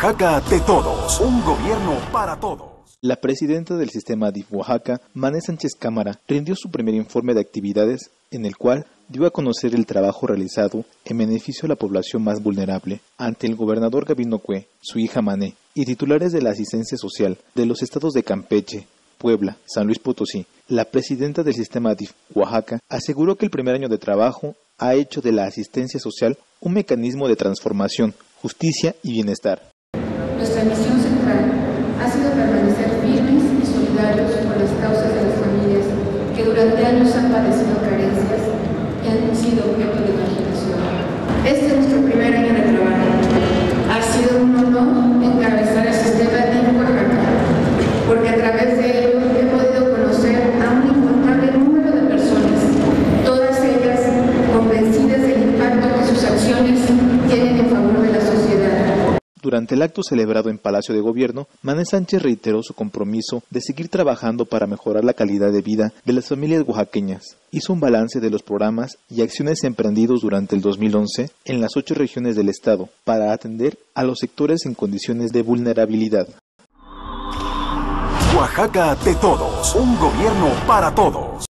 Oaxaca de todos, un gobierno para todos. La presidenta del sistema DIF Oaxaca, Mané Sánchez Cámara, rindió su primer informe de actividades en el cual dio a conocer el trabajo realizado en beneficio de la población más vulnerable ante el gobernador Gabino Cué, su hija Mané y titulares de la asistencia social de los estados de Campeche, Puebla, San Luis Potosí. La presidenta del sistema DIF Oaxaca aseguró que el primer año de trabajo ha hecho de la asistencia social un mecanismo de transformación, justicia y bienestar. Nuestra misión central ha sido permanecer firmes y solidarios con las causas de las familias que durante años han padecido carencias y han sido objeto de marginación. Este es nuestro primer año de trabajo. Ha sido un honor encabezar el sistema DIF Oaxaca, porque a través de ello he podido conocer a un incontable número de personas, todas ellas convencidas del impacto que sus acciones tienen en favor de la sociedad. Durante el acto celebrado en Palacio de Gobierno, Mané Sánchez reiteró su compromiso de seguir trabajando para mejorar la calidad de vida de las familias oaxaqueñas. Hizo un balance de los programas y acciones emprendidos durante el 2011 en las 8 regiones del estado para atender a los sectores en condiciones de vulnerabilidad. Oaxaca de todos, un gobierno para todos.